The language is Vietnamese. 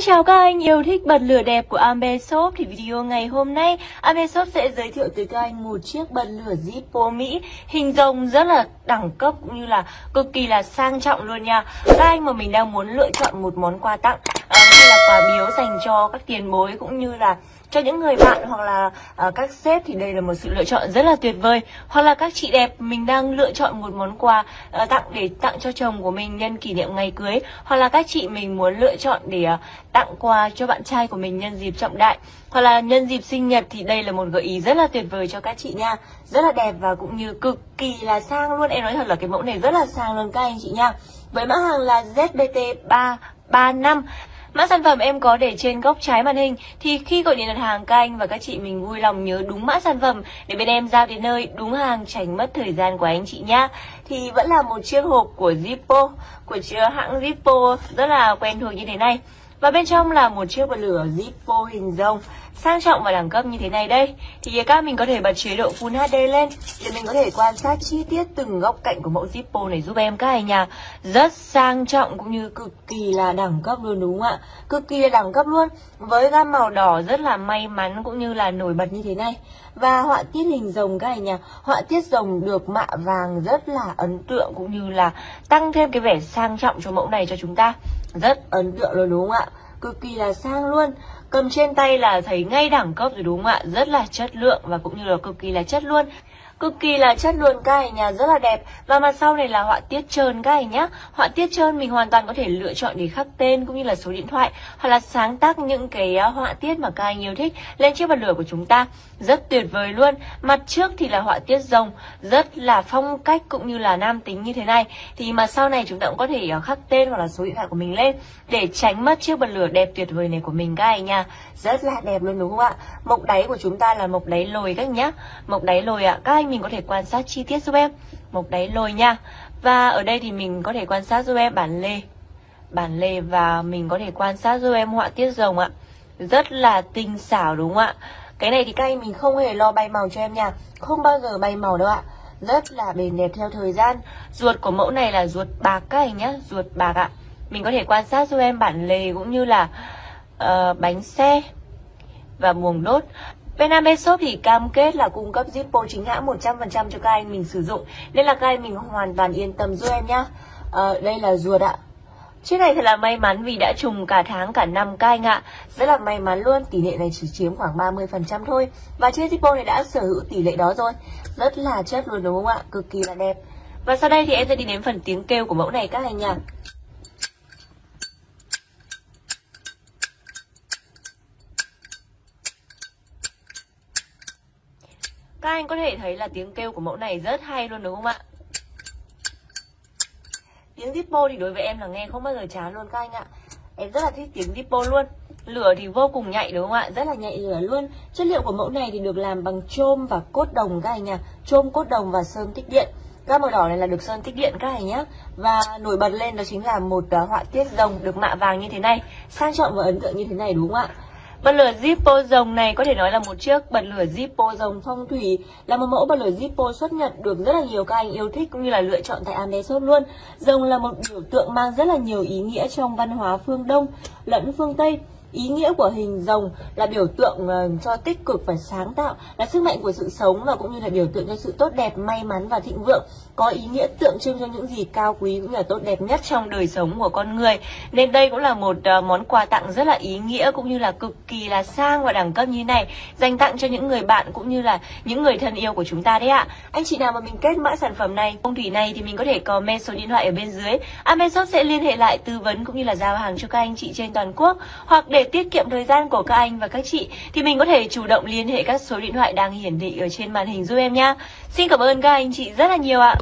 Xin chào các anh yêu thích bật lửa đẹp của Ambe Shop. Thì video ngày hôm nay Ambe Shop sẽ giới thiệu tới các anh một chiếc bật lửa Zippo Mỹ hình rồng rất là đẳng cấp cũng như là cực kỳ là sang trọng luôn nha. Các anh mà mình đang muốn lựa chọn một món quà tặng hay là quà biếu dành cho các tiền bối cũng như là cho những người bạn hoặc là các sếp thì đây là một sự lựa chọn rất là tuyệt vời. Hoặc là các chị đẹp mình đang lựa chọn một món quà tặng để tặng cho chồng của mình nhân kỷ niệm ngày cưới, hoặc là các chị mình muốn lựa chọn để tặng quà cho bạn trai của mình nhân dịp trọng đại, hoặc là nhân dịp sinh nhật, thì đây là một gợi ý rất là tuyệt vời cho các chị nha. Rất là đẹp và cũng như cực kỳ là sang luôn. Em nói thật là cái mẫu này rất là sang luôn các anh chị nha. Với mã hàng là ZBT-3-35. Mã sản phẩm em có để trên góc trái màn hình. Thì khi gọi điện đặt hàng, các anh và các chị mình vui lòng nhớ đúng mã sản phẩm để bên em giao đến nơi đúng hàng, tránh mất thời gian của anh chị nhá. Thì vẫn là một chiếc hộp của Zippo, của chiếc hãng Zippo rất là quen thuộc như thế này. Và bên trong là một chiếc bật lửa Zippo hình rồng sang trọng và đẳng cấp như thế này đây. Thì các mình có thể bật chế độ Full HD lên để mình có thể quan sát chi tiết từng góc cạnh của mẫu Zippo này giúp em các anh nha. Rất sang trọng cũng như cực kỳ là đẳng cấp luôn đúng không ạ? Cực kỳ là đẳng cấp luôn. Với gam màu đỏ rất là may mắn cũng như là nổi bật như thế này. Và họa tiết hình rồng các anh nha. Họa tiết rồng được mạ vàng rất là ấn tượng cũng như là tăng thêm cái vẻ sang trọng cho mẫu này cho chúng ta. Rất ấn tượng luôn đúng không ạ? Cực kỳ là sang luôn. Cầm trên tay là thấy ngay đẳng cấp rồi đúng không ạ? Rất là chất lượng và cũng như là cực kỳ là chất luôn. Cực kỳ là chất luôn các anh nhà, rất là đẹp. Và mặt sau này là họa tiết trơn các anh nhá. Họa tiết trơn mình hoàn toàn có thể lựa chọn để khắc tên cũng như là số điện thoại, hoặc là sáng tác những cái họa tiết mà các anh yêu thích lên chiếc bật lửa của chúng ta. Rất tuyệt vời luôn. Mặt trước thì là họa tiết rồng, rất là phong cách cũng như là nam tính như thế này. Thì mặt sau này chúng ta cũng có thể khắc tên hoặc là số điện thoại của mình lên để tránh mất chiếc bật lửa đẹp tuyệt vời này của mình các anh nhà. Rất là đẹp luôn đúng không ạ? Mộc đáy của chúng ta là mộc đáy lồi các anh nhá. Mộc đáy lồi ạ. Các anh mình có thể quan sát chi tiết giúp em mộc đáy lồi nha. Và ở đây thì mình có thể quan sát giúp em bản lề, và mình có thể quan sát giúp em họa tiết rồng ạ. Rất là tinh xảo đúng không ạ? Cái này thì các anh mình không hề lo bay màu cho em nha, không bao giờ bay màu đâu ạ. Rất là bền đẹp theo thời gian. Ruột của mẫu này là ruột bạc các anh nhé, ruột bạc ạ. Mình có thể quan sát giúp em bản lề cũng như là bánh xe và buồng đốt. Bên Ambe Shop thì cam kết là cung cấp Zippo chính hãng 100% cho các anh mình sử dụng, nên là các anh mình hoàn toàn yên tâm giúp em nhá. Đây là ruột ạ. Chiếc này thật là may mắn vì đã trùng cả tháng cả năm các anh ạ. Rất là may mắn luôn. Tỷ lệ này chỉ chiếm khoảng 30% thôi. Và chiếc Zippo này đã sở hữu tỷ lệ đó rồi. Rất là chất luôn đúng không ạ? Cực kỳ là đẹp. Và sau đây thì em sẽ đi đến phần tiếng kêu của mẫu này các anh nhá. Các anh có thể thấy là tiếng kêu của mẫu này rất hay luôn đúng không ạ? Tiếng Zippo thì đối với em là nghe không bao giờ chán luôn các anh ạ. Em rất là thích tiếng Zippo luôn. Lửa thì vô cùng nhạy đúng không ạ? Rất là nhạy lửa luôn. Chất liệu của mẫu này thì được làm bằng chôm và cốt đồng các anh ạ. Chôm, cốt đồng và sơn tích điện. Các màu đỏ này là được sơn tích điện các anh nhé. Và nổi bật lên đó chính là một họa tiết rồng được mạ vàng như thế này. Sang trọng và ấn tượng như thế này đúng không ạ? Bật lửa Zippo rồng này có thể nói là một chiếc bật lửa Zippo rồng phong thủy, là một mẫu bật lửa Zippo xuất Nhật được rất là nhiều các anh yêu thích cũng như là lựa chọn tại Ambe Shop luôn. Rồng là một biểu tượng mang rất là nhiều ý nghĩa trong văn hóa phương Đông lẫn phương Tây. Ý nghĩa của hình rồng là biểu tượng cho tích cực và sáng tạo, là sức mạnh của sự sống và cũng như là biểu tượng cho sự tốt đẹp, may mắn và thịnh vượng. Có ý nghĩa tượng trưng cho những gì cao quý cũng như là tốt đẹp nhất trong đời sống của con người. Nên đây cũng là một món quà tặng rất là ý nghĩa cũng như là cực kỳ là sang và đẳng cấp như này, dành tặng cho những người bạn cũng như là những người thân yêu của chúng ta đấy ạ. Anh chị nào mà mình kết mã sản phẩm này, phong thủy này thì mình có thể comment số điện thoại ở bên dưới. Ambe Shop sẽ liên hệ lại tư vấn cũng như là giao hàng cho các anh chị trên toàn quốc. Hoặc để tiết kiệm thời gian của các anh và các chị thì mình có thể chủ động liên hệ các số điện thoại đang hiển thị ở trên màn hình giúp em nhá. Xin cảm ơn các anh chị rất là nhiều ạ.